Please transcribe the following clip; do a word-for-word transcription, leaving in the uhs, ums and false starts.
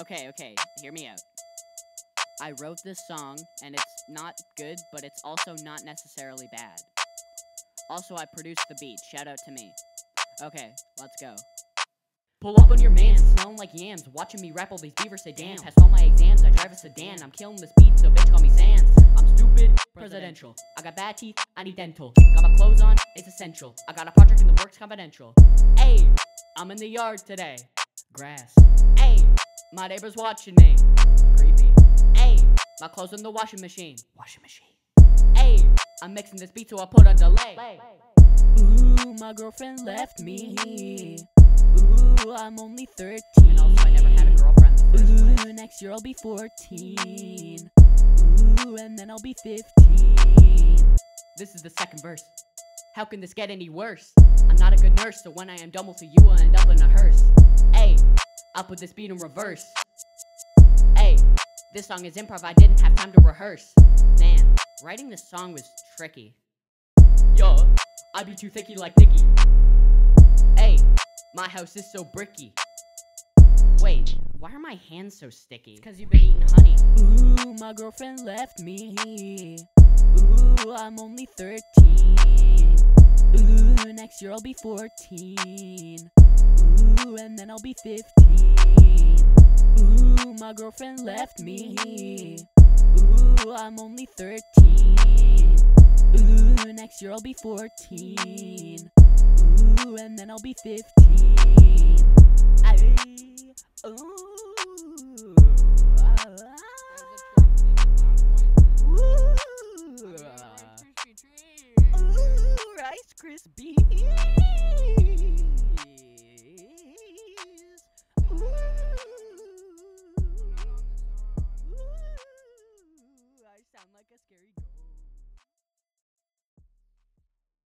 Okay, okay, hear me out. I wrote this song, and it's not good, but it's also not necessarily bad. Also, I produced the beat. Shout out to me. Okay, let's go. Pull up on your mans, smelling like yams. Watching me rap all these beavers say damn. Pass all my exams, I drive a sedan. I'm killing this beat, so bitch call me Sans. I'm stupid, presidential. I got bad teeth, I need dental. Got my clothes on, it's essential. I got a project in the works, confidential. Ayy, I'm in the yard today. Grass. Ayy, my neighbor's watching me. Creepy. Ayy, my clothes in the washing machine. Washing machine. Ayy, I'm mixing this beat, so I put on delay. Ooh, my girlfriend left me. Ooh, I'm only thirteen. And also, I never had a girlfriend the first. Ooh, next year I'll be fourteen. Ooh, and then I'll be fifteen. This is the second verse. How can this get any worse? I'm not a good nurse, so when I am dumble to you, I'll end up in a hearse. Ayy, I'll put this beat in reverse. Ayy, this song is improv, I didn't have time to rehearse. Man, writing this song was tricky. Yo, I be too thicky like Nicky. Ayy, my house is so bricky. Wait, why are my hands so sticky? It's cause you've been eating honey. Ooh, my girlfriend left me. Ooh, I'm only thirteen. Ooh, next year I'll be fourteen. Ooh, and then I'll be fifteen. Ooh, my girlfriend left me. Ooh, I'm only thirteen. Ooh, next year I'll be fourteen. Ooh, and then I'll be fifteen. Aye. Ooh. Ooh. Ooh. Rice Krispies. Ooh. I sound like a scary goat.